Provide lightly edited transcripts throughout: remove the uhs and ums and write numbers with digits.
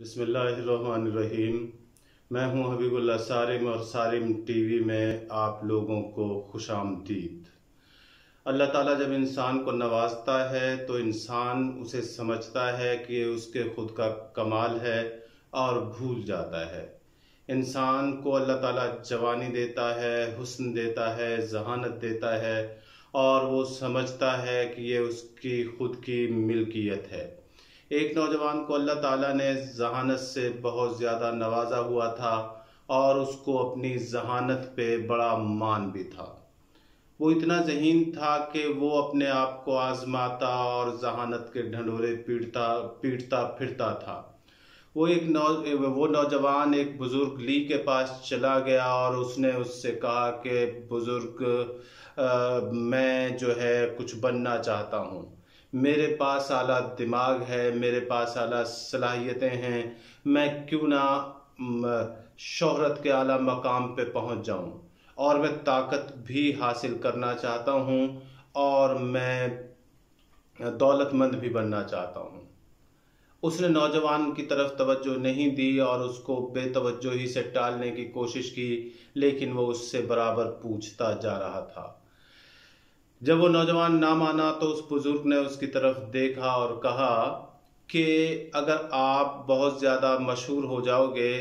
बिस्मिल्लाहिर्रहमानिर्रहीम। मैं हूं हबीबुल्लाह सारिम और सारिम TV में आप लोगों को खुशामदीद। अल्लाह ताला जब इंसान को नवाजता है तो इंसान उसे समझता है कि उसके खुद का कमाल है और भूल जाता है। इंसान को अल्लाह ताला जवानी देता है, हुस्न देता है, जहानत देता है और वो समझता है कि ये उसकी खुद की मिल्कियत है। एक नौजवान को अल्लाह ताला ने जहानत से बहुत ज़्यादा नवाजा हुआ था और उसको अपनी जहानत पे बड़ा मान भी था। वो इतना ज़हीन था कि वो अपने आप को आज़माता और जहानत के ढंढोरे पीटता फिरता था। वो नौजवान एक बुज़ुर्ग ली के पास चला गया और उसने उससे कहा कि बुज़ुर्ग, मैं जो है कुछ बनना चाहता हूँ, मेरे पास आला दिमाग है, मेरे पास आला सलाहियतें हैं, मैं क्यों ना शोहरत के आला मकाम पे पहुँच जाऊँ और मैं ताकत भी हासिल करना चाहता हूँ और मैं दौलतमंद भी बनना चाहता हूँ। उसने नौजवान की तरफ तवज्जो नहीं दी और उसको बेतवज्जो ही से टालने की कोशिश की, लेकिन वो उससे बराबर पूछता जा रहा था। जब वो नौजवान ना माना तो उस बुज़ुर्ग ने उसकी तरफ देखा और कहा कि अगर आप बहुत ज़्यादा मशहूर हो जाओगे,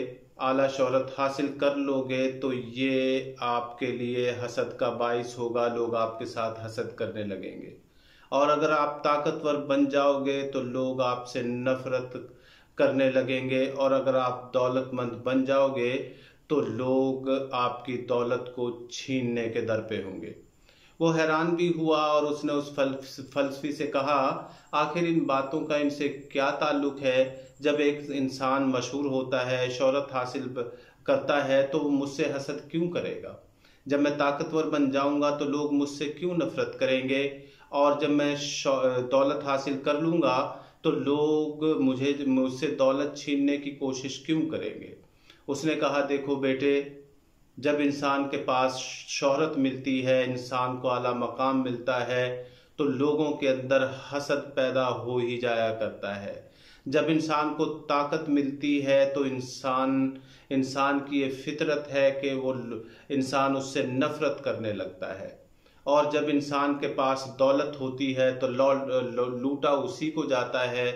आला शोहरत हासिल कर लोगे तो ये आपके लिए हसद का बाइस होगा, लोग आपके साथ हसद करने लगेंगे। और अगर आप ताकतवर बन जाओगे तो लोग आपसे नफरत करने लगेंगे, और अगर आप दौलतमंद बन जाओगे तो लोग आपकी दौलत को छीनने के दर पे होंगे। वो हैरान भी हुआ और उसने उस फलसफी से कहा, आखिर इन बातों का इनसे क्या ताल्लुक़ है? जब एक इंसान मशहूर होता है, शोहरत हासिल करता है तो वो मुझसे हसद क्यों करेगा? जब मैं ताकतवर बन जाऊंगा तो लोग मुझसे क्यों नफरत करेंगे? और जब मैं दौलत हासिल कर लूँगा तो लोग मुझसे दौलत छीनने की कोशिश क्यों करेंगे? उसने कहा, देखो बेटे, जब इंसान के पास शोहरत मिलती है, इंसान को आला मकाम मिलता है तो लोगों के अंदर हसद पैदा हो ही जाया करता है। जब इंसान को ताकत मिलती है तो इंसान की ये फितरत है कि वो इंसान उससे नफरत करने लगता है। और जब इंसान के पास दौलत होती है तो लूटा उसी को जाता है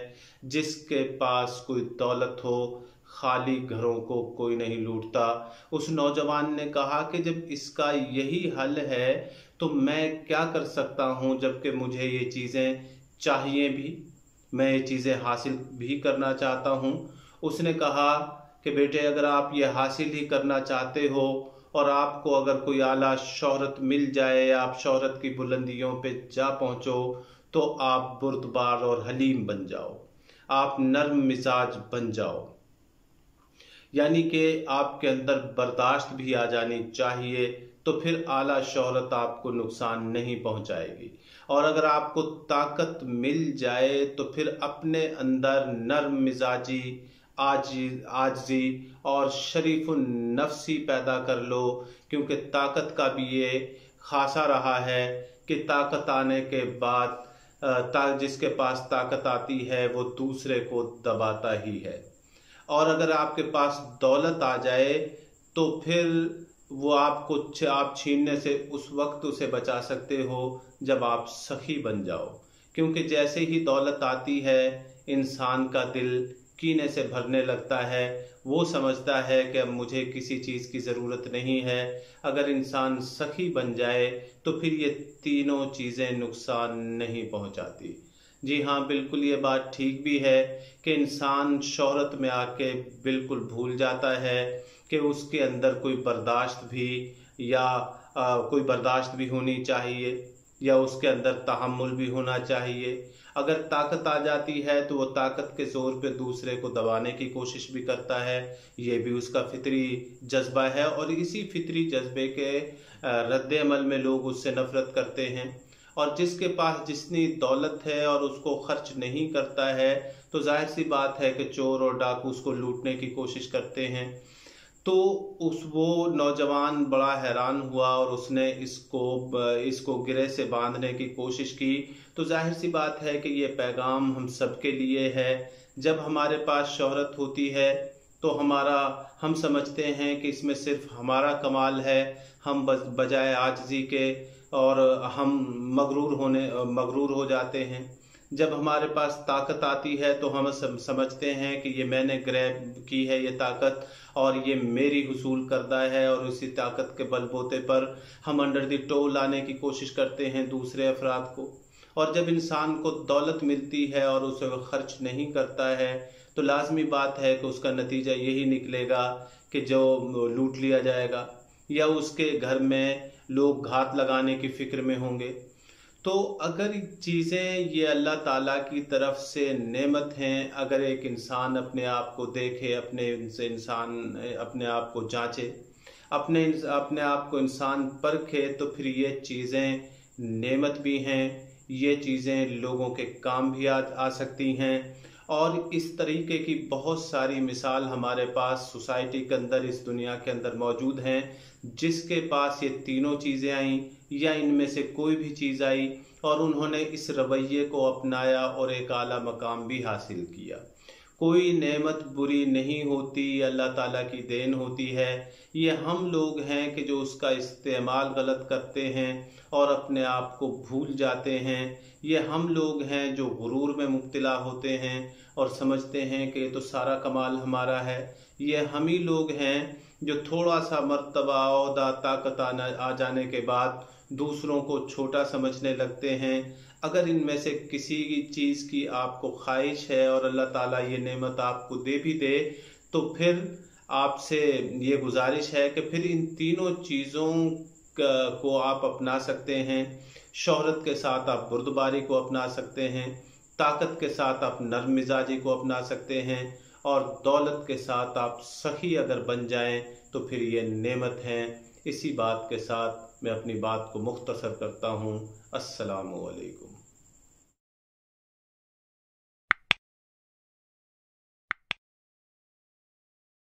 जिसके पास कोई दौलत हो, खाली घरों को कोई नहीं लूटता। उस नौजवान ने कहा कि जब इसका यही हल है तो मैं क्या कर सकता हूँ, जबकि मुझे ये चीज़ें चाहिए भी, मैं ये चीज़ें हासिल भी करना चाहता हूँ। उसने कहा कि बेटे, अगर आप ये हासिल ही करना चाहते हो और आपको अगर कोई आला शोहरत मिल जाए, आप शोहरत की बुलंदियों पे जा पहुँचो तो आप बुर्दबार और हलीम बन जाओ, आप नर्म मिजाज बन जाओ, यानी कि आपके अंदर बर्दाश्त भी आ जानी चाहिए, तो फिर आला शोहरत आपको नुकसान नहीं पहुंचाएगी। और अगर आपको ताकत मिल जाए तो फिर अपने अंदर नर्म मिजाजी, आजजी और शरीफुन नफ्सी पैदा कर लो, क्योंकि ताकत का भी ये खासा रहा है कि ताकत आने के बाद जिसके पास ताकत आती है वो दूसरे को दबाता ही है। और अगर आपके पास दौलत आ जाए तो फिर वो आपको आप छीनने से उस वक्त उसे बचा सकते हो जब आप सखी बन जाओ, क्योंकि जैसे ही दौलत आती है इंसान का दिल कीने से भरने लगता है। वो समझता है कि अब मुझे किसी चीज़ की ज़रूरत नहीं है। अगर इंसान सखी बन जाए तो फिर ये तीनों चीज़ें नुकसान नहीं पहुंचाती। जी हाँ, बिल्कुल ये बात ठीक भी है कि इंसान शोहरत में आके बिल्कुल भूल जाता है कि उसके अंदर कोई बर्दाश्त भी होनी चाहिए या उसके अंदर तहम्मुल भी होना चाहिए। अगर ताकत आ जाती है तो वो ताकत के ज़ोर पे दूसरे को दबाने की कोशिश भी करता है, ये भी उसका फितरी जज्बा है। और इसी फितरी जज्बे के रद्देअमल में लोग उससे नफरत करते हैं। और जिसके पास जितनी दौलत है और उसको खर्च नहीं करता है तो जाहिर सी बात है कि चोर और डाकू उसको लूटने की कोशिश करते हैं। तो वो नौजवान बड़ा हैरान हुआ और उसने इसको गिरे से बांधने की कोशिश की। तो जाहिर सी बात है कि ये पैगाम हम सबके लिए है। जब हमारे पास शोहरत होती है तो हम समझते हैं कि इसमें सिर्फ हमारा कमाल है, हम बजाय आजिज़ी के और हम मगरूर हो जाते हैं। जब हमारे पास ताकत आती है तो हम समझते हैं कि ये मैंने ग्रैब की है ये ताकत और ये मेरी हुसूल करदा है, और इसी ताकत के बलबोते पर हम अंडर द टो लाने की कोशिश करते हैं दूसरे अफराद को। और जब इंसान को दौलत मिलती है और उसे वह खर्च नहीं करता है तो लाजमी बात है कि उसका नतीजा यही निकलेगा कि जो लूट लिया जाएगा या उसके घर में लोग घात लगाने की फ़िक्र में होंगे। तो अगर चीज़ें ये अल्लाह ताला की तरफ से नेमत हैं, अगर एक इंसान अपने आप को देखे, अपने आप को जांचे, अपने आप को इंसान परखे, तो फिर ये चीज़ें नेमत भी हैं, ये चीज़ें लोगों के काम भी आ सकती हैं। और इस तरीके की बहुत सारी मिसाल हमारे पास सोसाइटी के अंदर, इस दुनिया के अंदर मौजूद हैं। जिसके पास ये तीनों चीज़ें आईं या इनमें से कोई भी चीज़ आई और उन्होंने इस रवैये को अपनाया और एक आला मकाम भी हासिल किया। कोई नेमत बुरी नहीं होती, अल्लाह ताला की देन होती है। ये हम लोग हैं कि जो उसका इस्तेमाल गलत करते हैं और अपने आप को भूल जाते हैं। ये हम लोग हैं जो गुरूर में मुब्तला होते हैं और समझते हैं कि ये तो सारा कमाल हमारा है। ये हम ही लोग हैं जो थोड़ा सा मर्तबा औहदा ताकत आ जाने के बाद दूसरों को छोटा समझने लगते हैं। अगर इनमें से किसी चीज़ की आपको ख्वाहिश है और अल्लाह ताला ये नेमत आपको दे भी दे, तो फिर आपसे ये गुजारिश है कि फिर इन तीनों चीज़ों को आप अपना सकते हैं। शोहरत के साथ आप बुर्दबारी को अपना सकते हैं, ताकत के साथ आप नरम मिजाजी को अपना सकते हैं, और दौलत के साथ आप सखी अगर बन जाएं तो फिर ये नेमत हैं। इसी बात के साथ मैं अपनी बात को मुख्तसर करता हूँ। अस्सलामु अलैकुम।